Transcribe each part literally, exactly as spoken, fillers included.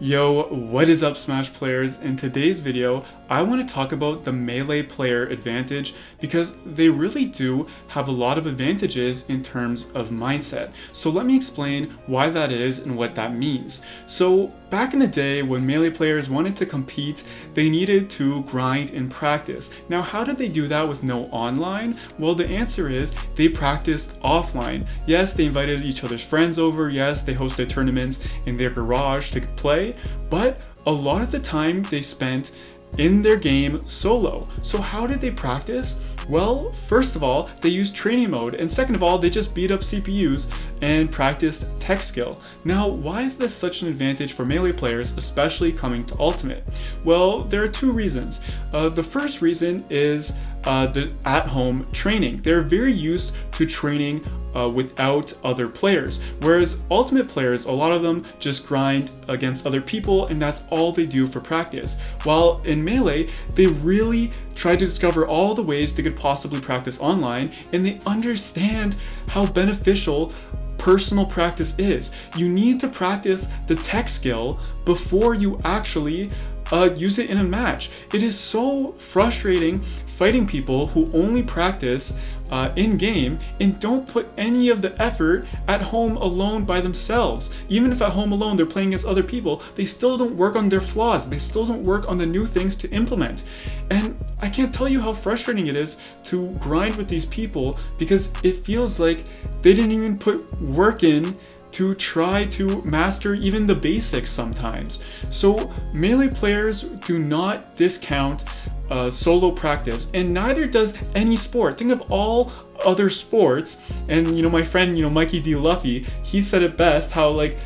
Yo, what is up Smash players? In today's video, I want to talk about the Melee player advantage because they really do have a lot of advantages in terms of mindset. So let me explain why that is and what that means. So back in the day when Melee players wanted to compete, they needed to grind and practice. Now how did they do that with no online? Well, the answer is they practiced offline. Yes, they invited each other's friends over. Yes, they hosted tournaments in their garage to play. But a lot of the time they spent in their game solo. So how did they practice? Well, first of all, they used training mode, and second of all, they just beat up C P Us and practiced tech skill. Now, why is this such an advantage for Melee players, especially coming to Ultimate? Well, there are two reasons. Uh, the first reason is uh, the at-home training. They're very used to training uh, without other players, whereas Ultimate players, a lot of them just grind against other people, and that's all they do for practice. While in Melee, they really try to discover all the ways they could possibly practice online, and they understand how beneficial personal practice is. You need to practice the tech skill before you actually uh, use it in a match. It is so frustrating fighting people who only practice uh, in-game and don't put any of the effort at home alone by themselves. Even if at home alone they're playing against other people, they still don't work on their flaws. They still don't work on the new things to implement. And I can't tell you how frustrating it is to grind with these people because it feels like they didn't even put work in to try to master even the basics sometimes. So Melee players do not discount Uh, solo practice, and neither does any sport. Think of all other sports, and you know, my friend, you know, Mikey D. Luffy, he said it best, how like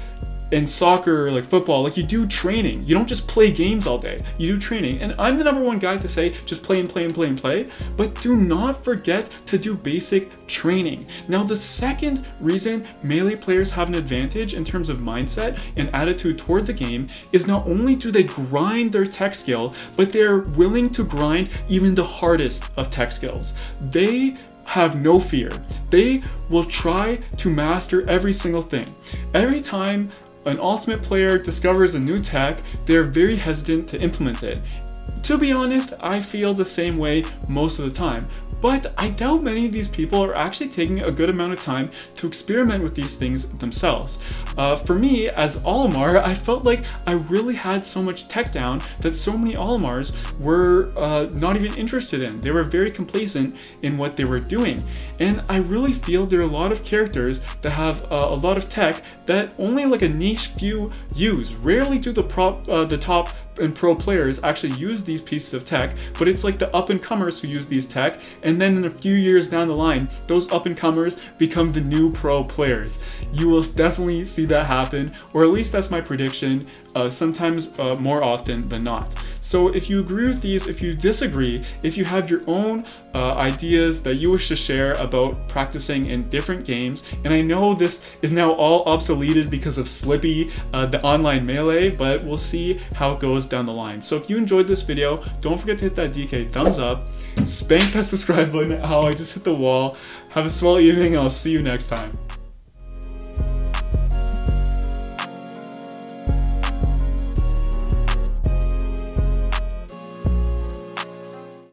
in soccer, like football, like you do training. You don't just play games all day, you do training. And I'm the number one guy to say just play and play and play and play, but do not forget to do basic training. Now the second reason Melee players have an advantage in terms of mindset and attitude toward the game is not only do they grind their tech skill, but they're willing to grind even the hardest of tech skills. They have no fear. They will try to master every single thing. Every time an Ultimate player discovers a new tech, they're very hesitant to implement it. To be honest, I feel the same way most of the time, but I doubt many of these people are actually taking a good amount of time to experiment with these things themselves. Uh, for me, as Olimar, I felt like I really had so much tech down that so many Olimars were uh, not even interested in. They were very complacent in what they were doing. And I really feel there are a lot of characters that have uh, a lot of tech that only like a niche few use. Rarely do the, prop, uh, the top and pro players actually use these pieces of tech, but it's like the up-and-comers who use these tech, and then in a few years down the line, those up-and-comers become the new pro players. You will definitely see that happen, or at least that's my prediction, uh, sometimes uh, more often than not. So if you agree with these, if you disagree, if you have your own uh, ideas that you wish to share about practicing in different games, and I know this is now all obsoleted because of Slippy, uh, the online Melee, but we'll see how it goes down the line. So if you enjoyed this video, don't forget to hit that D K thumbs up, spank that subscribe button. Ow, I just hit the wall. Have a swell evening, and I'll see you next time.